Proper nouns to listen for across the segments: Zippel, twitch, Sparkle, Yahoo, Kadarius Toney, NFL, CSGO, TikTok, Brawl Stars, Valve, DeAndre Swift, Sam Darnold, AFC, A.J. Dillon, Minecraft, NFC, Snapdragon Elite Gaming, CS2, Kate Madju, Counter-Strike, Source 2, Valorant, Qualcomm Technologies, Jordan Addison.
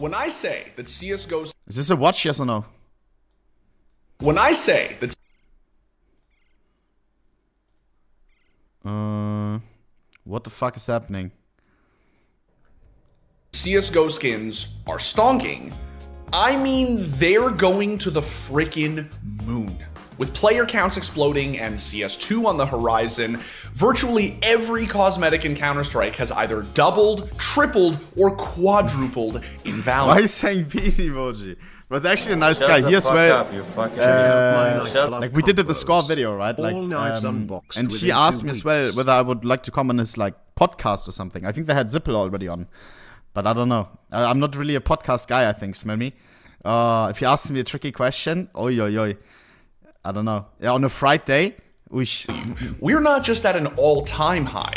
When I say that CSGO... Is this a watch, yes or no? When I say that... What the fuck is happening? CSGO skins are stonking. I mean, they're going to the frickin' moon. With player counts exploding and CS2 on the horizon, virtually every cosmetic in Counter-Strike has either doubled, tripled, or quadrupled in value. Why are you saying beat emoji? But actually a nice guy. Here's where like we did the score video, right? Like, and she asked me as well whether I would like to come on his like podcast or something. I think they had Zippel already on, but I don't know. I'm not really a podcast guy. I think smell me. If you ask me a tricky question, oi oi oi. I don't know. Yeah, on a Friday, we're not just at an all-time high.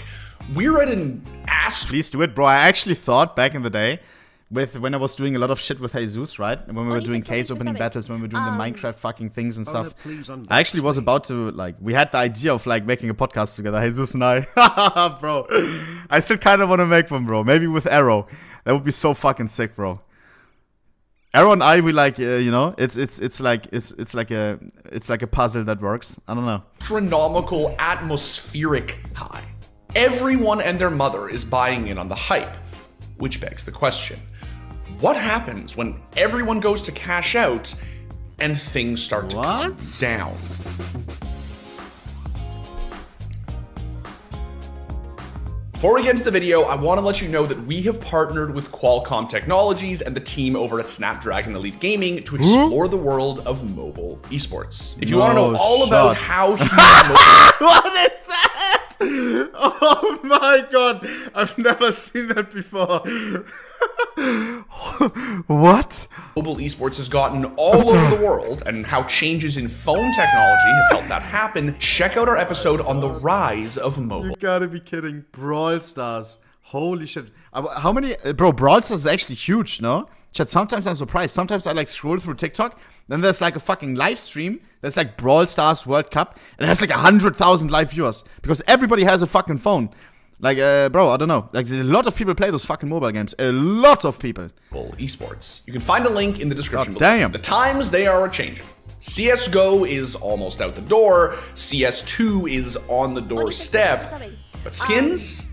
We're at an astro. Please do it, bro. I actually thought back in the day, when I was doing a lot of shit with Jesus, right? When we were doing case opening battles, when we were doing the Minecraft fucking things and stuff. I actually was about to like. We had the idea of like making a podcast together, Jesus and I. Bro, I still kind of want to make one, bro. Maybe with Arrow. That would be so fucking sick, bro. Aaron and I, we like, you know, it's like a puzzle that works. I don't know. Astronomical, atmospheric high. Everyone and their mother is buying in on the hype, which begs the question: what happens when everyone goes to cash out and things start to come down? Before we get into the video, I want to let you know that we have partnered with Qualcomm Technologies and the team over at Snapdragon Elite Gaming to explore the world of mobile esports. If you want to know all about how what is that? Oh my god, I've never seen that before. What? Mobile esports has gotten all over the world and how changes in phone technology have helped that happen. Check out our episode on the rise of mobile. You gotta be kidding. Brawl Stars. Holy shit. How many... Bro, Brawl Stars is actually huge, no? Chat, sometimes I'm surprised. Sometimes I like scroll through TikTok. Then there's like a fucking live stream. There's like Brawl Stars World Cup. And it has like 100,000 live viewers. Because everybody has a fucking phone. Like, bro, I don't know. Like, a lot of people play those fucking mobile games. A lot of people. Esports. You can find a link in the description below. Damn. The times, they are a-changing. CSGO is almost out the door. CS2 is on the doorstep. But skins?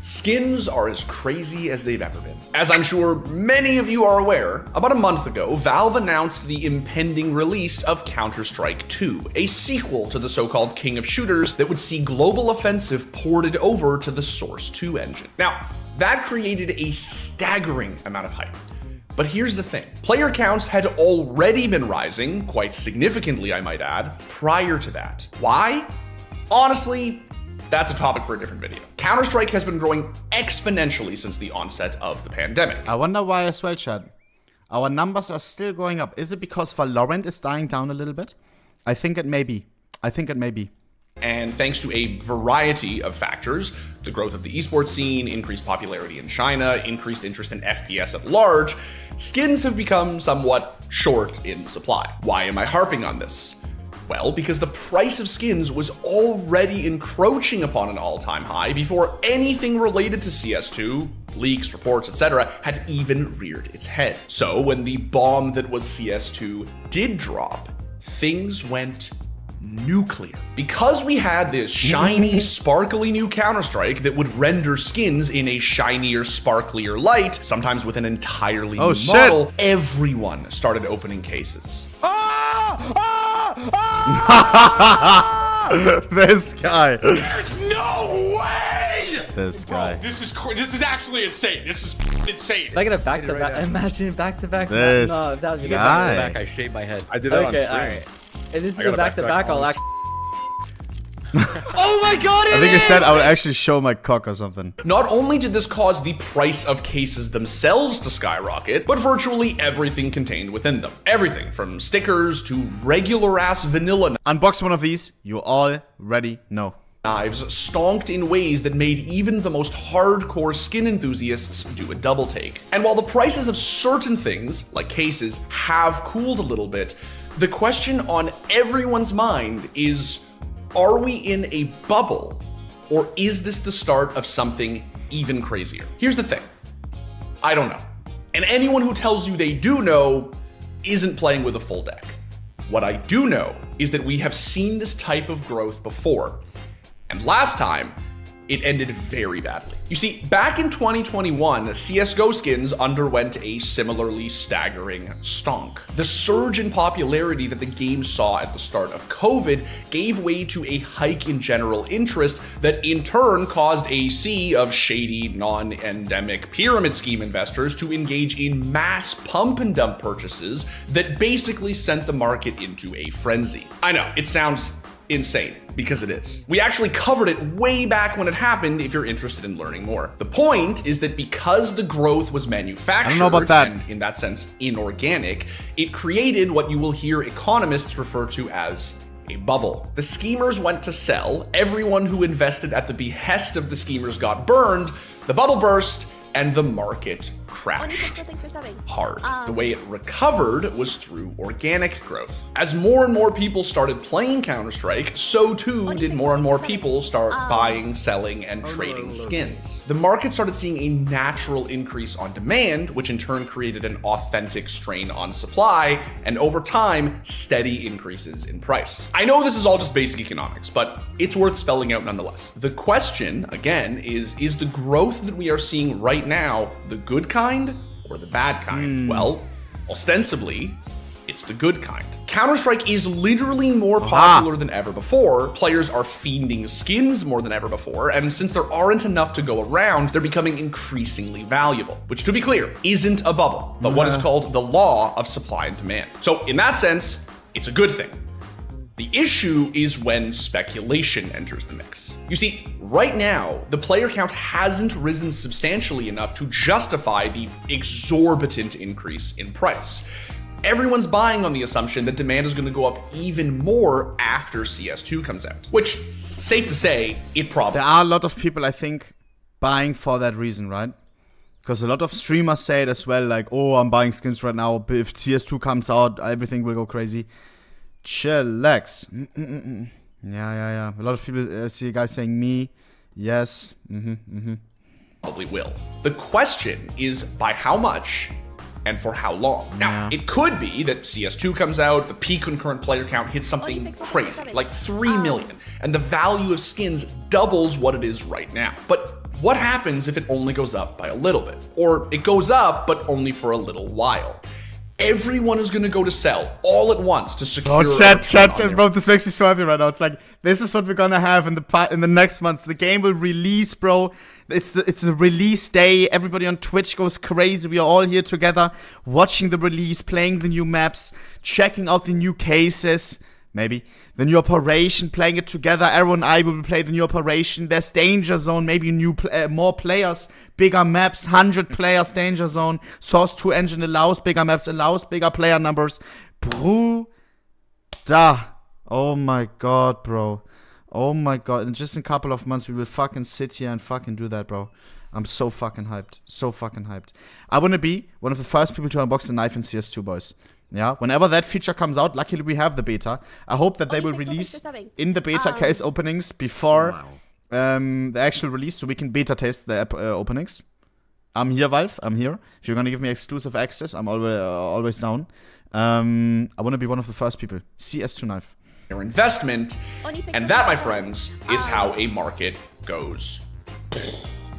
Skins are as crazy as they've ever been. As I'm sure many of you are aware, about a month ago, Valve announced the impending release of Counter-Strike 2, a sequel to the so-called King of Shooters that would see Global Offensive ported over to the Source 2 engine. Now, that created a staggering amount of hype. But here's the thing. Player counts had already been rising, quite significantly I might add, prior to that. Why? Honestly, that's a topic for a different video. Counter-Strike has been growing exponentially since the onset of the pandemic. I wonder why as well, Chad. Our numbers are still going up. Is it because Valorant is dying down a little bit? I think it may be. I think it may be. And thanks to a variety of factors, the growth of the esports scene, increased popularity in China, increased interest in FPS at large, skins have become somewhat short in supply. Why am I harping on this? Well, because the price of skins was already encroaching upon an all-time high before anything related to CS2, leaks, reports, etc., had even reared its head. So when the bomb that was CS2 did drop, things went nuclear. Because we had this shiny, sparkly new Counter-Strike that would render skins in a shinier, sparklier light, sometimes with an entirely new model, everyone started opening cases. This guy. There's no way. This guy. Bro, this is actually insane. This is insane. If I get a back to back. Imagine back to back. This no, that was guy. Back to back. I shaved my head. I did that on stream. Alright. If this is a back to back, I'll actually. Oh my god, I think it said I would actually show my cock or something. Not only did this cause the price of cases themselves to skyrocket, but virtually everything contained within them. Everything from stickers to regular ass vanilla. Unbox one of these, you already know. Knives stonked in ways that made even the most hardcore skin enthusiasts do a double take. And while the prices of certain things, like cases, have cooled a little bit, the question on everyone's mind is, are we in a bubble, or is this the start of something even crazier? Here's the thing. I don't know. And anyone who tells you they do know isn't playing with a full deck. What I do know is that we have seen this type of growth before. And last time, it ended very badly. You see, back in 2021, CSGO skins underwent a similarly staggering stonk. The surge in popularity that the game saw at the start of COVID gave way to a hike in general interest that in turn caused a sea of shady, non-endemic pyramid scheme investors to engage in mass pump and dump purchases that basically sent the market into a frenzy. I know, it sounds insane, because it is. We actually covered it way back when it happened if you're interested in learning more. The point is that because the growth was manufactured, I don't know about that, and in that sense inorganic, it created what you will hear economists refer to as a bubble. The schemers went to sell, everyone who invested at the behest of the schemers got burned, the bubble burst, and the market crashed hard. The way it recovered was through organic growth. As more and more people started playing Counter-Strike, so too did more and more people start buying, selling, and trading skins. The market started seeing a natural increase on demand, which in turn created an authentic strain on supply, and over time, steady increases in price. I know this is all just basic economics, but it's worth spelling out nonetheless. The question, again, is the growth that we are seeing right now the good kind or the bad kind? Well, ostensibly, it's the good kind. Counter-Strike is literally more popular than ever before. Players are fiending skins more than ever before, and since there aren't enough to go around, they're becoming increasingly valuable, which, to be clear, isn't a bubble, but what is called the law of supply and demand. So in that sense, it's a good thing. The issue is when speculation enters the mix. You see, right now, the player count hasn't risen substantially enough to justify the exorbitant increase in price. Everyone's buying on the assumption that demand is going to go up even more after CS2 comes out, which, safe to say, it probably. There are a lot of people, I think, buying for that reason, right? Because a lot of streamers say it as well, like, oh, I'm buying skins right now. If CS2 comes out, everything will go crazy. Chillax. Yeah. A lot of people see a guy saying me. Yes. Probably will. The question is by how much and for how long. Now, it could be that CS2 comes out, the peak concurrent player count hits something crazy, like 3 million, and the value of skins doubles what it is right now. But what happens if it only goes up by a little bit? Or it goes up, but only for a little while? Everyone is going to go to sell all at once to secure. Oh, chat, bro, this makes me so happy right now. It's like, this is what we're going to have in the next months. The game will release, bro. It's the release day. Everybody on Twitch goes crazy. We are all here together watching the release, playing the new maps, checking out the new cases. Maybe the new operation, playing it together. Aaron and I will play the new operation. There's Danger Zone, maybe new more players, bigger maps, 100 players, Danger Zone. Source 2 engine allows bigger maps, allows bigger player numbers. Bruda. Oh my god, bro. Oh my god. In just a couple of months, we will fucking sit here and fucking do that, bro. I'm so fucking hyped. So fucking hyped. I want to be one of the first people to unbox the knife in CS2, boys. Yeah, whenever that feature comes out, luckily we have the beta. I hope that they will release in the beta case openings before the actual release, so we can beta test the app openings. I'm here, Valve. I'm here. If you're gonna give me exclusive access, I'm always down. I want to be one of the first people. CS2 knife. Your investment, and that, my friends, is how a market goes.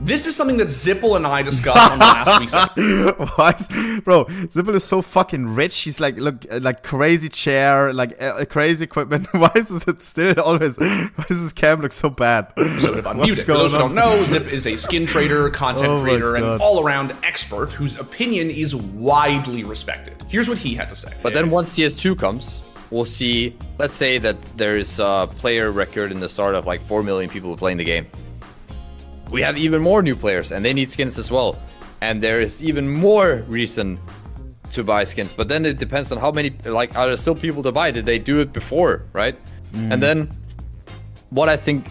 This is something that Zippel and I discussed on last week's episode. Bro, Zippel is so fucking rich. He's like, look, like crazy chair, like crazy equipment. Why is it still always, why does this cam look so bad? So for those who don't know, Zip is a skin trader, content creator, and all-around expert whose opinion is widely respected. Here's what he had to say. But then once CS2 comes, we'll see, let's say that there's a player record in the start of like 4 million people playing the game. We have even more new players, and they need skins as well. And there is even more reason to buy skins. But then it depends on how many, like, are there still people to buy? Did they do it before, right? And then what I think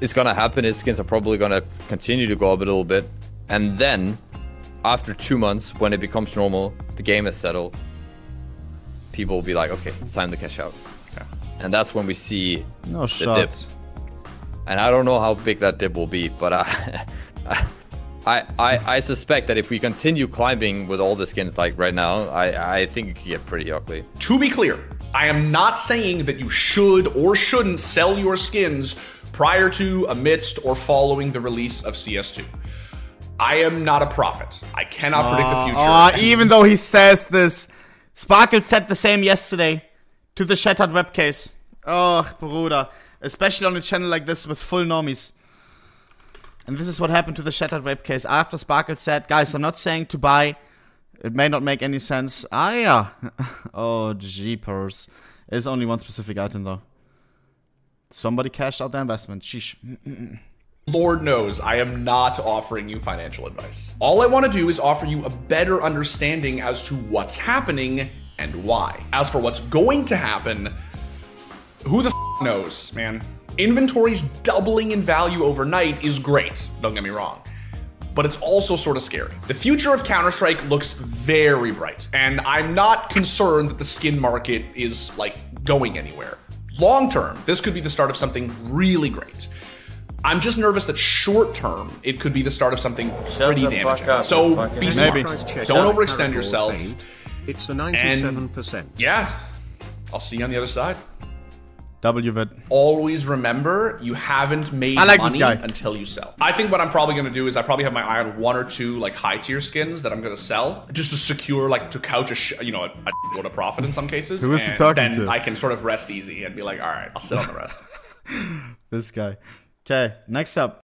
is going to happen is skins are probably going to continue to go up a little bit. And then after 2 months, when it becomes normal, the game is settled. People will be like, okay, it's time to cash out. Okay. And that's when we see the dip. And I don't know how big that dip will be, but I I suspect that if we continue climbing with all the skins like right now, I think it could get pretty ugly. To be clear, I am not saying that you should or shouldn't sell your skins prior to, amidst, or following the release of CS2. I am not a prophet. I cannot predict the future. Even though he says this, Sparkle said the same yesterday to the shattered web case. Oh, Bruder. Especially on a channel like this with full normies. And this is what happened to the shattered web case. After Sparkle said, guys, I'm not saying to buy. It may not make any sense. Ah, yeah. Oh, jeepers. There's only one specific item, though. Somebody cashed out their investment. Sheesh. Lord knows I am not offering you financial advice. All I want to do is offer you a better understanding as to what's happening and why. As for what's going to happen, who the f knows, man? Inventories doubling in value overnight is great, don't get me wrong, but it's also sort of scary. The future of Counter-Strike looks very bright, and I'm not concerned that the skin market is, like, going anywhere. Long term, this could be the start of something really great. I'm just nervous that short term, it could be the start of something pretty damaging. So be smart, don't overextend yourself, it's a 97%. And yeah, I'll see you on the other side. Always remember, you haven't made money until you sell. I think what I'm probably going to do is I probably have my eye on one or two like high tier skins that I'm going to sell just to secure, like, to couch a profit in some cases. Who is he talking to? Then I can sort of rest easy and be like, all right, I'll sit on the rest. This guy. Okay, next up.